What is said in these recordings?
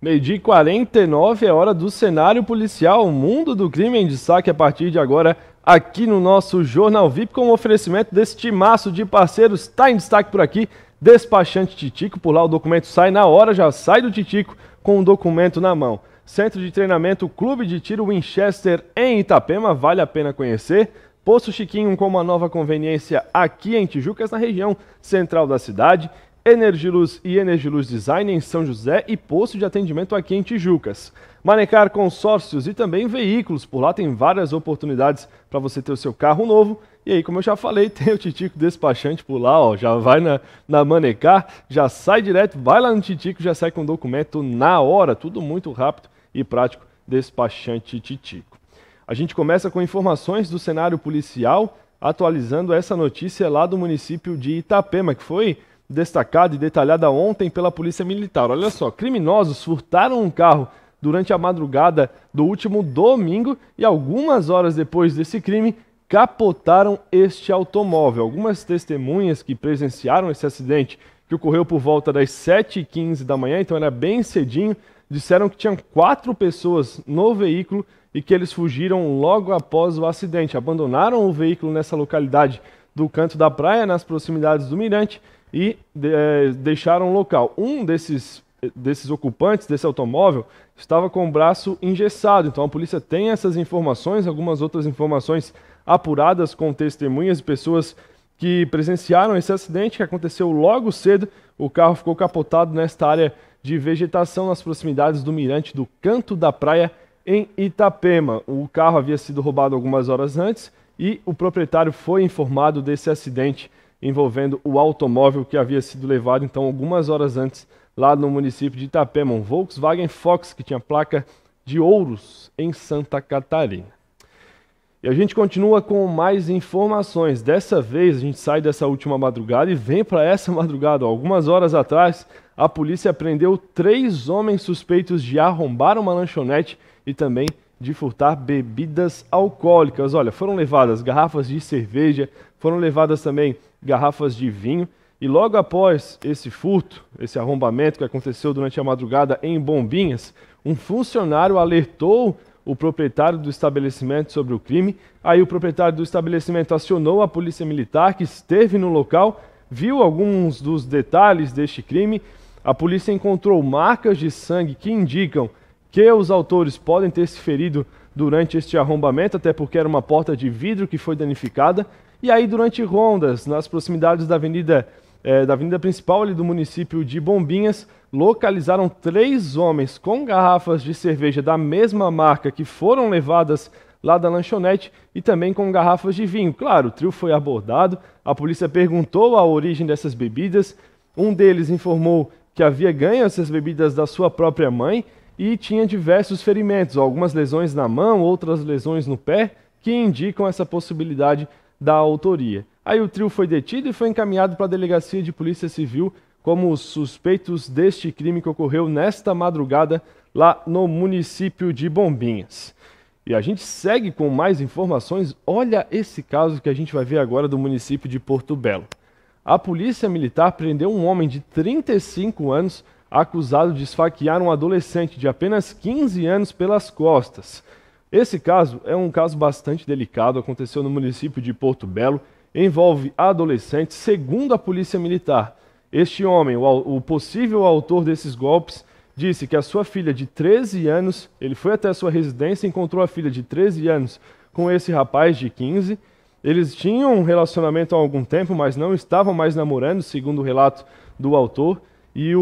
Meio-dia e 49 é hora do cenário policial, o mundo do crime em destaque a partir de agora, aqui no nosso Jornal VIP, com o oferecimento desse timaço de parceiros. Está em destaque por aqui, Despachante Titico, por lá o documento sai na hora, já sai do Titico com o documento na mão. Centro de Treinamento Clube de Tiro Winchester em Itapema, vale a pena conhecer. Poço Chiquinho com uma nova conveniência aqui em Tijucas, na região central da cidade. Energiluz e Energiluz Design em São José e posto de atendimento aqui em Tijucas. Manecar consórcios e também veículos, por lá tem várias oportunidades para você ter o seu carro novo. E aí, como eu já falei, tem o Titico Despachante por lá, ó, já vai na Manecar, já sai direto, vai lá no Titico, já sai com o documento na hora, tudo muito rápido e prático, Despachante Titico. A gente começa com informações do cenário policial, atualizando essa notícia lá do município de Itapema, que foi destacada e detalhada ontem pela Polícia Militar. Olha só, criminosos furtaram um carro durante a madrugada do último domingo e algumas horas depois desse crime capotaram este automóvel. Algumas testemunhas que presenciaram esse acidente, que ocorreu por volta das 7h15 da manhã, então era bem cedinho, disseram que tinham 4 pessoas no veículo e que eles fugiram logo após o acidente. Abandonaram o veículo nessa localidade do Canto da Praia, nas proximidades do Mirante, e deixaram o local. Um desses ocupantes desse automóvel estava com o braço engessado, então a polícia tem essas informações, algumas outras informações apuradas com testemunhas e pessoas que presenciaram esse acidente que aconteceu logo cedo. O carro ficou capotado nesta área de vegetação nas proximidades do Mirante do Canto da Praia em Itapema. O carro havia sido roubado algumas horas antes e o proprietário foi informado desse acidente envolvendo o automóvel que havia sido levado, então, algumas horas antes, lá no município de Itapema, um Volkswagen Fox, que tinha placa de Ouros, em Santa Catarina. E a gente continua com mais informações. Dessa vez, a gente sai dessa última madrugada e vem para essa madrugada. Algumas horas atrás, a polícia prendeu 3 homens suspeitos de arrombar uma lanchonete e também de furtar bebidas alcoólicas. Olha, foram levadas garrafas de cerveja, foram levadas também garrafas de vinho, e logo após esse furto, esse arrombamento que aconteceu durante a madrugada em Bombinhas, um funcionário alertou o proprietário do estabelecimento sobre o crime. Aí o proprietário do estabelecimento acionou a Polícia Militar, que esteve no local, viu alguns dos detalhes deste crime. A polícia encontrou marcas de sangue que indicam que os autores podem ter se ferido durante este arrombamento, até porque era uma porta de vidro que foi danificada. E aí, durante rondas, nas proximidades da avenida principal ali do município de Bombinhas, localizaram 3 homens com garrafas de cerveja da mesma marca que foram levadas lá da lanchonete e também com garrafas de vinho. Claro, o trio foi abordado, a polícia perguntou a origem dessas bebidas, um deles informou que havia ganho essas bebidas da sua própria mãe e tinha diversos ferimentos, algumas lesões na mão, outras lesões no pé, que indicam essa possibilidade da autoria. Aí o trio foi detido e foi encaminhado para a Delegacia de Polícia Civil como os suspeitos deste crime que ocorreu nesta madrugada lá no município de Bombinhas. E a gente segue com mais informações. Olha esse caso que a gente vai ver agora do município de Porto Belo. A Polícia Militar prendeu um homem de 35 anos acusado de esfaquear um adolescente de apenas 15 anos pelas costas. Esse caso é um caso bastante delicado, aconteceu no município de Porto Belo, envolve adolescentes, segundo a Polícia Militar. Este homem, o possível autor desses golpes, disse que a sua filha de 13 anos, ele foi até a sua residência e encontrou a filha de 13 anos com esse rapaz de 15. Eles tinham um relacionamento há algum tempo, mas não estavam mais namorando, segundo o relato do autor. E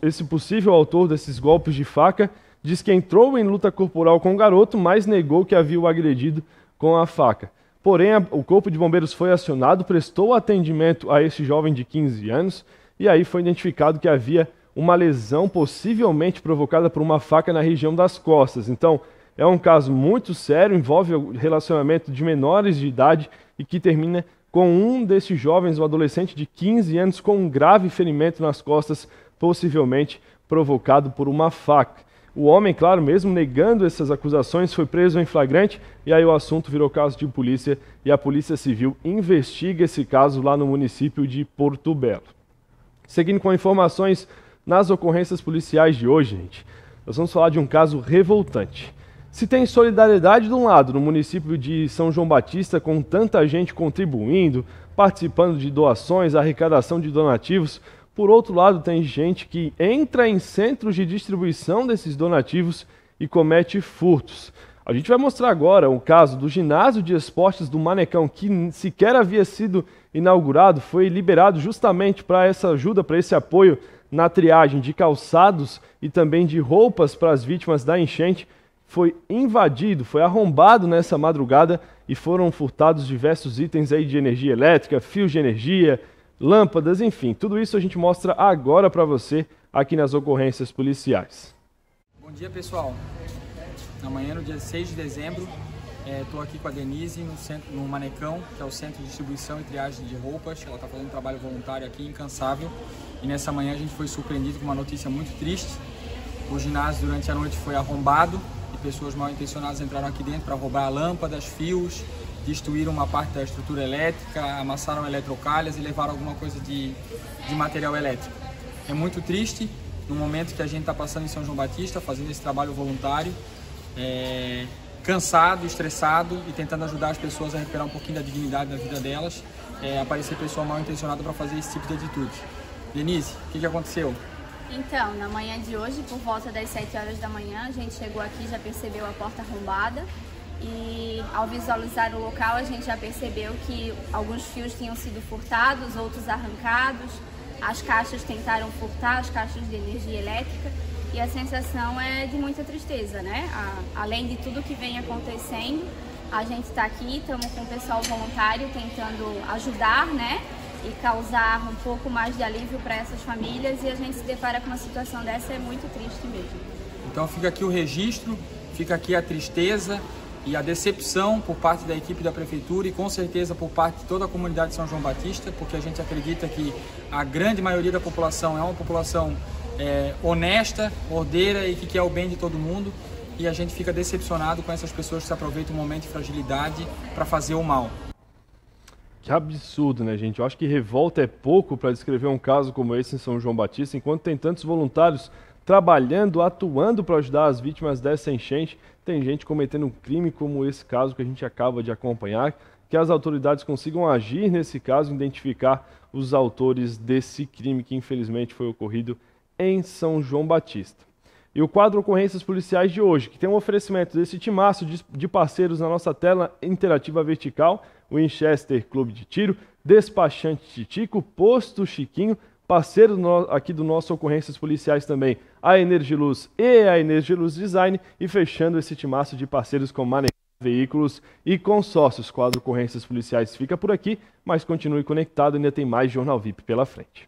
esse possível autor desses golpes de faca diz que entrou em luta corporal com o garoto, mas negou que havia o agredido com a faca. Porém, o Corpo de Bombeiros foi acionado, prestou atendimento a este jovem de 15 anos e aí foi identificado que havia uma lesão possivelmente provocada por uma faca na região das costas. Então, é um caso muito sério, envolve o relacionamento de menores de idade e que termina com um desses jovens, um adolescente de 15 anos, com um grave ferimento nas costas, possivelmente provocado por uma faca. O homem, claro, mesmo negando essas acusações, foi preso em flagrante e aí o assunto virou caso de polícia e a Polícia Civil investiga esse caso lá no município de Porto Belo. Seguindo com informações Nas ocorrências policiais de hoje, gente, nós vamos falar de um caso revoltante. Se tem solidariedade de um lado no município de São João Batista, com tanta gente contribuindo, participando de doações, arrecadação de donativos, por outro lado tem gente que entra em centros de distribuição desses donativos e comete furtos. A gente vai mostrar agora o caso do ginásio de esportes do Manecão, que sequer havia sido inaugurado, foi liberado justamente para essa ajuda, para esse apoio na triagem de calçados e também de roupas para as vítimas da enchente. Foi invadido, foi arrombado nessa madrugada e foram furtados diversos itens aí de energia elétrica, fios de energia, lâmpadas, enfim. Tudo isso a gente mostra agora para você aqui nas ocorrências policiais. Bom dia, pessoal. Amanhã, no dia 6 de dezembro, estou aqui com a Denise no Manecão, que é o centro de distribuição e triagem de roupas. Ela está fazendo um trabalho voluntário aqui, incansável. E nessa manhã a gente foi surpreendido com uma notícia muito triste. O ginásio durante a noite foi arrombado. Pessoas mal intencionadas entraram aqui dentro para roubar lâmpadas, fios, destruíram uma parte da estrutura elétrica, amassaram eletrocalhas e levaram alguma coisa de material elétrico. É muito triste, no momento que a gente está passando em São João Batista, fazendo esse trabalho voluntário, cansado, estressado e tentando ajudar as pessoas a recuperar um pouquinho da dignidade da vida delas, aparecer pessoa mal intencionada para fazer esse tipo de atitude. Denise, o que aconteceu? Então, na manhã de hoje, por volta das 7 horas da manhã, a gente chegou aqui, já percebeu a porta arrombada e ao visualizar o local a gente já percebeu que alguns fios tinham sido furtados, outros arrancados, as caixas tentaram furtar, as caixas de energia elétrica, e a sensação é de muita tristeza, né? Além de tudo que vem acontecendo, a gente está aqui, estamos com o pessoal voluntário tentando ajudar, né? E causar um pouco mais de alívio para essas famílias, e a gente se depara com uma situação dessa, é muito triste mesmo. Então fica aqui o registro, fica aqui a tristeza e a decepção por parte da equipe da Prefeitura e com certeza por parte de toda a comunidade de São João Batista, porque a gente acredita que a grande maioria da população é uma população honesta, ordeira e que quer o bem de todo mundo, e a gente fica decepcionado com essas pessoas que se aproveitam do momento de fragilidade para fazer o mal. Que absurdo, né, gente? Eu acho que revolta é pouco para descrever um caso como esse em São João Batista, enquanto tem tantos voluntários trabalhando, atuando para ajudar as vítimas dessa enchente, tem gente cometendo um crime como esse caso que a gente acaba de acompanhar. Que as autoridades consigam agir nesse caso, identificar os autores desse crime que infelizmente foi ocorrido em São João Batista. E o quadro Ocorrências Policiais de hoje, que tem um oferecimento desse timaço de parceiros na nossa tela interativa vertical, o Winchester Clube de Tiro, Despachante Titico, Posto Chiquinho, parceiro aqui do nosso Ocorrências Policiais também, a Energiluz e a Energiluz Design, e fechando esse timaço de parceiros com Manecar, Veículos e Consórcios. Quadro Ocorrências Policiais fica por aqui, mas continue conectado, ainda tem mais Jornal VIP pela frente.